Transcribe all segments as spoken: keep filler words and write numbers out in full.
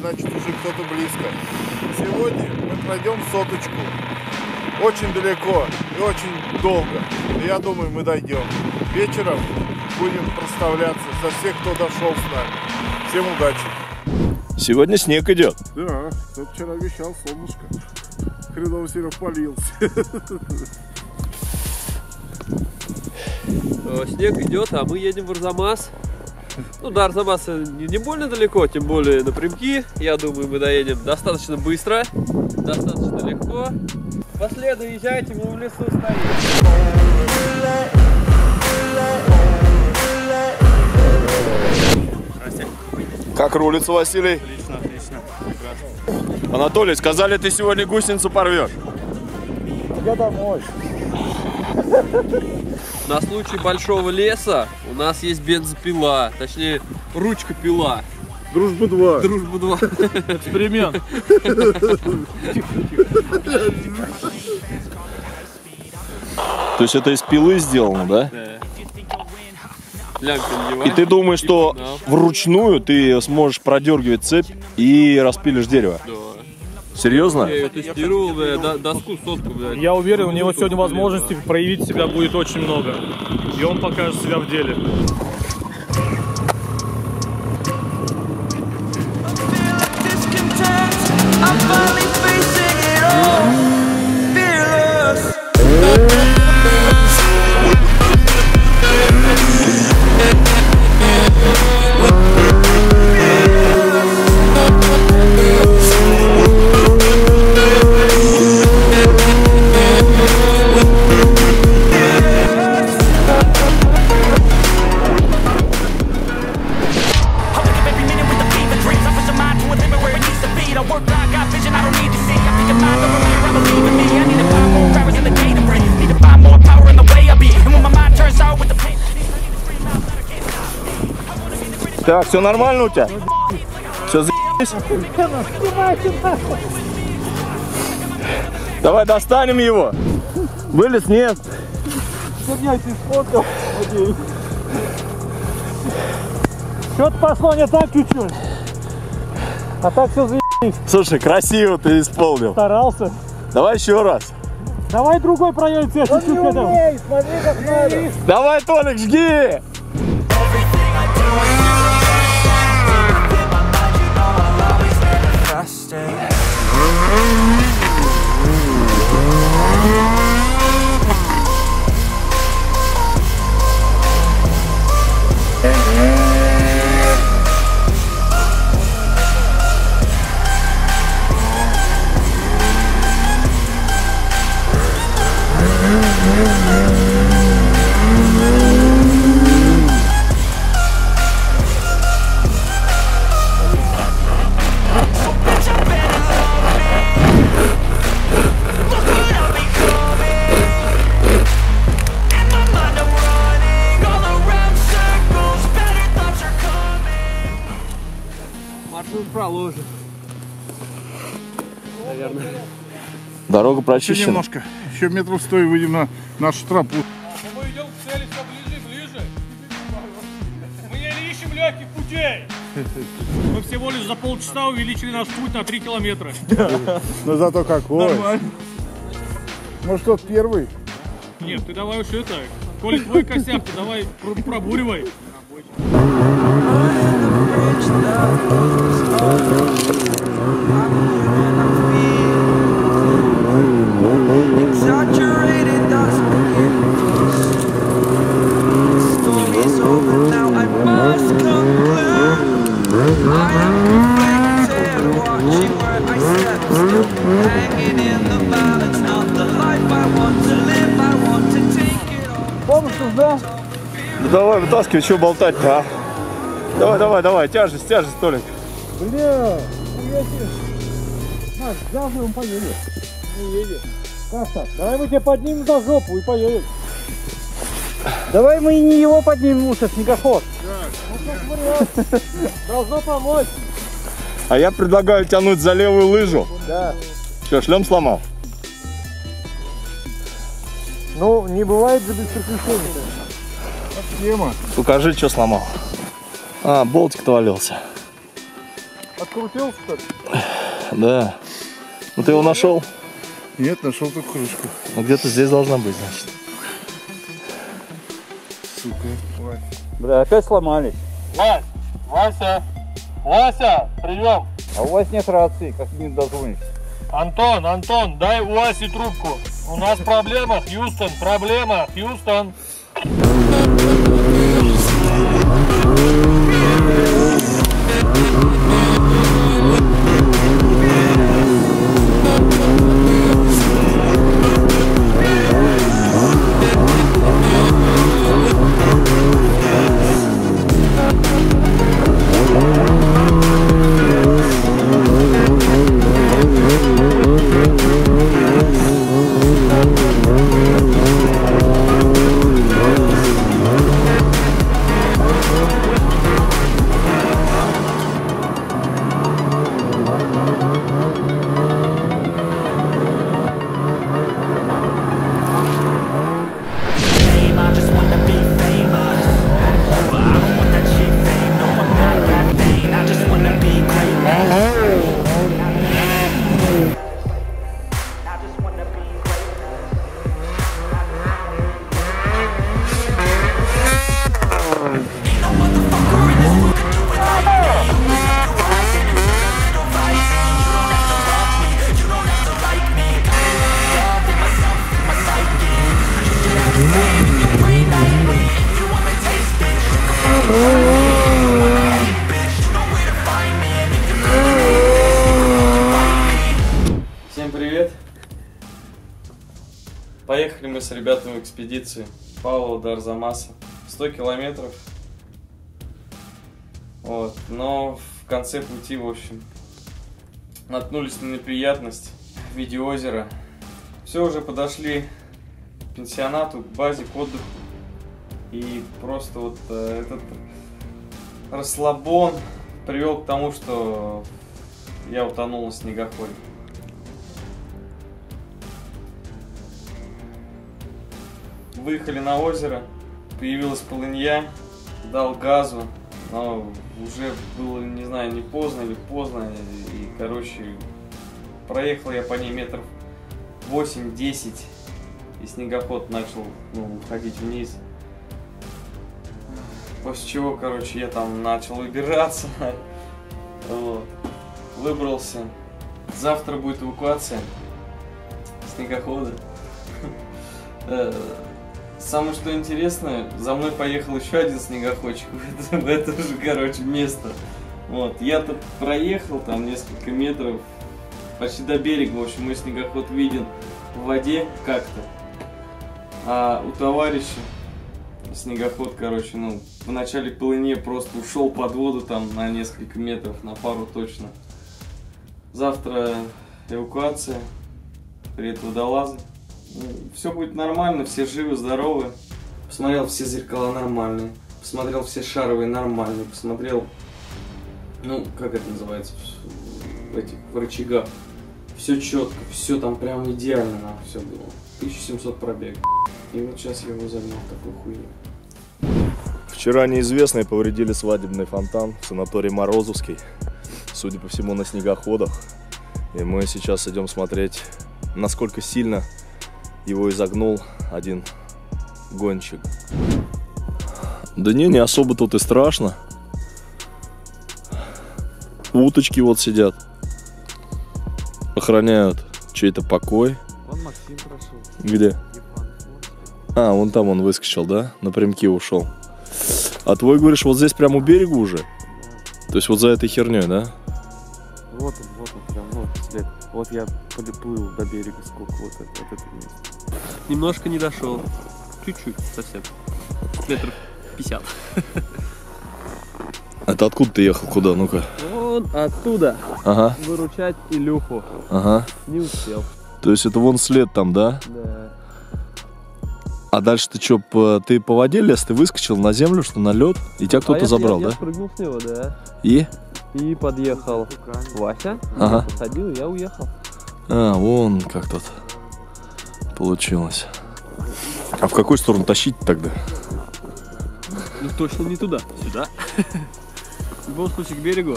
значит уже кто-то близко. Сегодня мы пройдем соточку. Очень далеко и очень долго. Но я думаю, мы дойдем. Вечером будем проставляться за всех, кто дошел с нами. Всем удачи. Сегодня снег идет. Да, кто вчера обещал солнышко. Хреново сильно полился. Снег идет, а мы едем в Арзамас. Ну, до Арзамаса не больно далеко, тем более напрямки. Я думаю, мы доедем достаточно быстро, достаточно легко. По следу езжайте, мы в лесу стоим. Как рулится, Василий? Отлично, отлично. Прекрасно. Анатолий, сказали, ты сегодня гусеницу порвешь. Я домой. На случай большого леса у нас есть бензопила, точнее ручка-пила. Дружба два. Дружба два. Эксперимент. То есть это из пилы сделано, да? Да. И ты думаешь, что вручную ты сможешь продергивать цепь и распилишь дерево? Да. Серьезно? Я ее тестировал, да, доску сотку, да. Я уверен, у него сегодня возможности проявить себя будет очень много. И он покажет себя в деле. Так, все нормально у тебя? Все за***ись? Давай достанем его. Вылез? Нет. Что-то пошло не так чуть-чуть. А так все за***ись. Слушай, красиво ты исполнил. Старался. Давай еще раз. Давай другой проявим тебя чуть-чуть. Он не умеет, смотри, как надо. Давай, Толик, жги. Проложим. Наверное. Дорога прочищена. Еще немножко. Еще метров сто и выйдем на нашу тропу. Мы идем к цели все ближе и ближе. Мы еле ищем легких путей. Мы всего лишь за полчаса увеличили наш путь на три километра. Но зато какой. Ну что, первый? Нет, ты давай уж это. Коли твой косяк, ты давай пробуривай. Помощь, да? Давай, вытаскивай, что болтать-то, а? Давай, давай, давай, тяжесть, тяжесть, Толик. Бля, Маш, завтра мы поедем. Не едем. Как так? Давай мы тебя поднимем за жопу и поедем. Давай мы и не его поднимем, лучше снегоход. Да. Ну, должно помочь. А я предлагаю тянуть за левую лыжу. Да. Что, шлем сломал? Ну, не бывает за беспросветительность. Покажи, что сломал. А, болтик-то валился. Открутился, что ли? Да. Ну ты его нашел? Нет, нашел только крышку. Ну где-то здесь должна быть, значит. Сука. Бля, опять сломались. Вась, Вася, Вася, прием. А у вас нет рации, как не дозвонишься. Антон, Антон, дай у Васи трубку. У нас проблема, Хьюстон, проблема, Хьюстон. Поехали мы с ребятами в экспедицию Павлова до Арзамаса, сто километров, вот. Но в конце пути, в общем, наткнулись на неприятность в виде озера. Все, уже подошли к пансионату, к базе, к отдыху, и просто вот этот расслабон привел к тому, что я утонул на снегоходе. Выехали на озеро, появилась полынья, дал газу, но уже было, не знаю, не поздно или поздно, и, короче, проехал я по ней метров восемь-десять, и снегоход начал, ну, уходить вниз, после чего, короче, я там начал выбираться, вот. Выбрался. Завтра будет эвакуация снегохода. Самое что интересное, за мной поехал еще один снегоходчик в это, в это же, короче, место. Вот, я тут проехал там несколько метров, почти до берега, в общем, мой снегоход виден в воде как-то. А у товарища снегоход, короче, ну, в начале полыни просто ушел под воду там на несколько метров, на пару точно. Завтра эвакуация, привет, водолазы. Все будет нормально, все живы, здоровы. Посмотрел все зеркала нормальные, посмотрел все шаровые нормальные, посмотрел, ну, как это называется, в этих в рычагах. Все четко, все там прям идеально нам все было. тысяча семьсот пробег. И вот сейчас я его занял такой хуйней. Вчера неизвестные повредили свадебный фонтан в санатории Морозовский. Судя по всему, на снегоходах. И мы сейчас идем смотреть, насколько сильно его изогнул один гонщик. Да не, не особо тут и страшно. Уточки вот сидят. Охраняют чей-то покой. Вон Максим прошел. Где? А, вон там он выскочил, да? Напрямки ушел. А твой, говоришь, вот здесь прямо у берега уже? Да. То есть вот за этой херней, да? Вот он, вот он, прям вот след. Вот я подплыл до берега, сколько вот от, от этого места. Немножко не дошел. Чуть-чуть совсем. Метров пятьдесят. Это откуда ты ехал? Куда? Ну-ка. Вон оттуда. Ага. Выручать Илюху. Ага. Не успел. То есть это вон след там, да? Да. А дальше ты что, ты по воде лез, ты выскочил на землю, что на лед, и тебя кто-то а забрал, я, да? Я спрыгнул с него, да. И? И подъехал Вася, ага. Посадил, я уехал. А, вон как тут получилось. А в какую сторону тащить тогда? Ну точно не туда, сюда. В любом случае к берегу.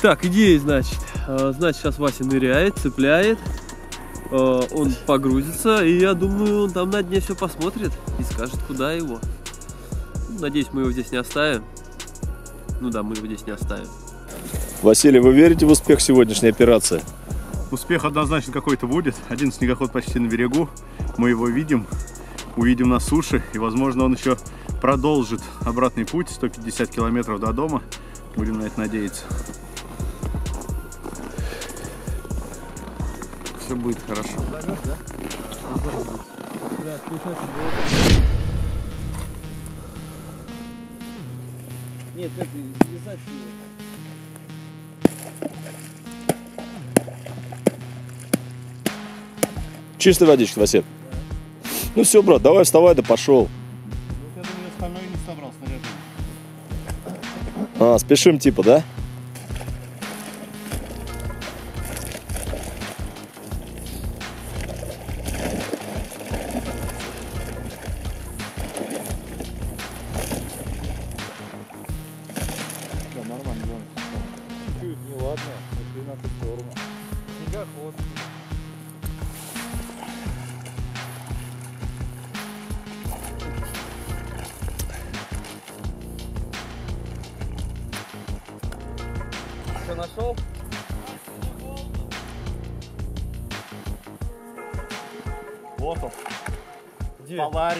Так, идея, значит. Значит, сейчас Вася ныряет, цепляет. Он погрузится, и я думаю, он там на дне все посмотрит и скажет, куда его. Надеюсь, мы его здесь не оставим. Ну да, мы его здесь не оставим. Василий, вы верите в успех сегодняшней операции? Успех однозначно какой-то будет. Один снегоход почти на берегу. Мы его видим, увидим на суше. И, возможно, он еще продолжит обратный путь, сто пятьдесят километров до дома. Будем на это надеяться. Все будет хорошо. Нет, нет, не знаю. Чистая водичка, Василь. Да. Ну все, брат, давай вставай, да пошел. Вот я думаю, я остальное не собрал, снаряжение. А, спешим типа, да? Нашел? Вот он. Где? Поларис.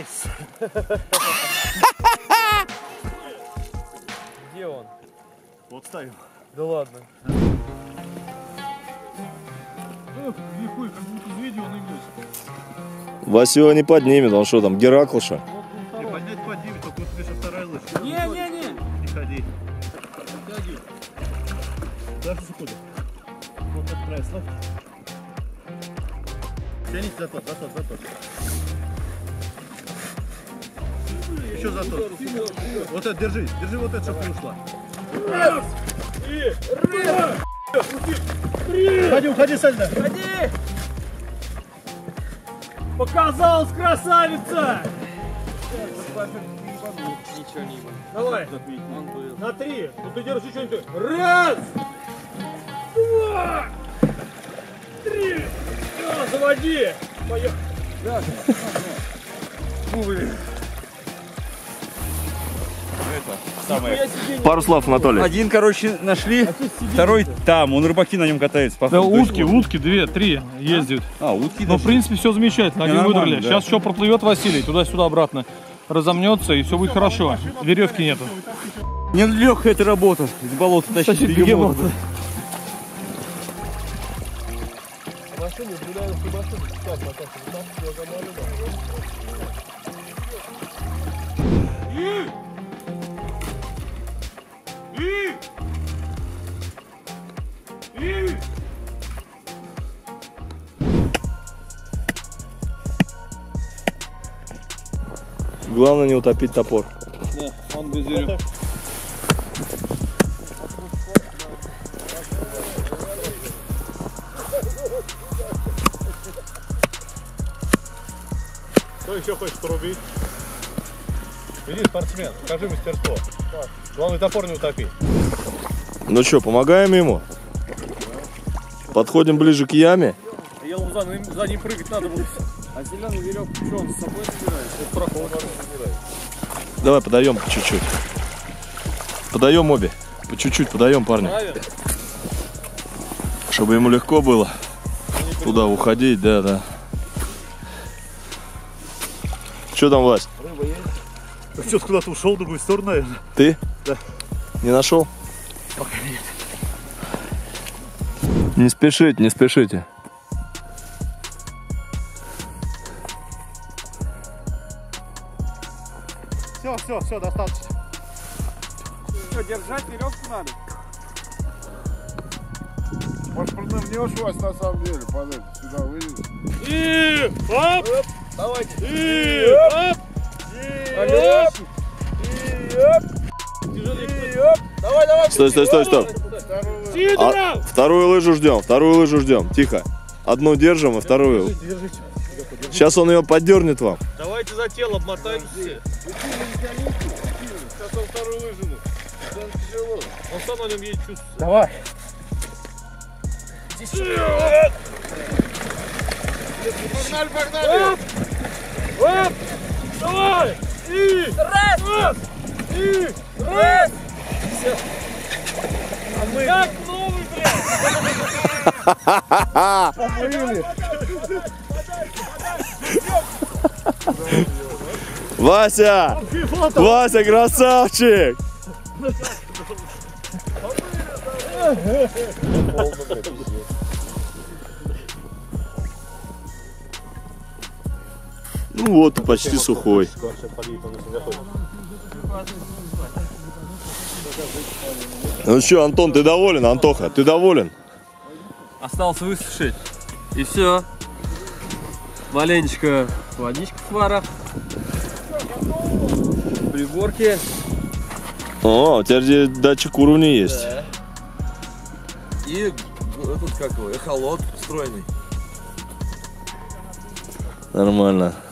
Где он? Вот ставим. Да ладно. Васю не поднимет, он что там, Гераклыша? Не, поднять поднимет, только вот еще вторая лыжка. Не, не, не. Не ходи. Дальше заходит. Вот отправь, славь. Тянись затор, затор, затор. Еще затор. Вот это, держи, держи вот это, чтобы не ушла. Раз, и, раз, три. Ходи, уходи, Сальда. Ходи. Показалась красавица. Ничего не было. Давай. На три. Ну ты держишь еще не то. Раз. Два, три, все, заводи, поехали. Да, самое. Пару слов, Анатолий. Один, короче, нашли, второй там, он рыбаки на нем катаются. Да, утки, утки две, три ездят. А, утки. Но в принципе все замечательно, они выдрали. Сейчас еще проплывет Василий, туда-сюда обратно, разомнется и все будет хорошо. Веревки нету. Не легкая эта работа, из болота тащить бегемота. Главное не утопить топор. Да, он без веревки. Кто еще хочет порубить? Иди, спортсмен, покажи мастерство. Главное, топор не утопи. Ну что, помогаем ему? Подходим ближе к яме. Я луза, за ним прыгать надо будет. А зеленый веревку, что он с собой собирает? Вот проход собирает. Давай подаем по чуть-чуть. Подаем обе. По чуть-чуть подаем, парни. Чтобы ему легко было туда уходить, да, да. Что там, Вась? Рыба есть? Да что, куда-то ушел в другую сторону, наверное. Ты? Да. Не нашел? Пока нет. Не спешите, не спешите. Все, все, все, достаточно. Все, держать веревку надо. Может, продавнешь, Вась, на самом деле, подойди, сюда вылезу. И оп! Оп. Давайте. И оп. И оп. И оп. И оп. Давай, давай. Стой, стой, стой, стой. А, вторую лыжу ждем, вторую лыжу ждем. Тихо. Одну держим, а вторую. Держите, держите. Сейчас он ее поддернет вам. Давайте за тело обмотаемся. Сейчас он вторую лыжу. Он сам на нем едет, чувствуется. Давай. здесь. Погнали, погнали! Оп! Оп! Давай! И! Раз! Раз! И! Раз! Все. А мы... Как новый, блядь! Помыли! Вася! Вася, красавчик! Ну вот, почти сухой. Ну что, Антон, ты доволен? Антоха, ты доволен? Осталось высушить. И все. Маленечко водичка в варах. Приборки. О, у тебя здесь датчик уровня есть. Да. И этот, как его, эхолот встроенный. Нормально.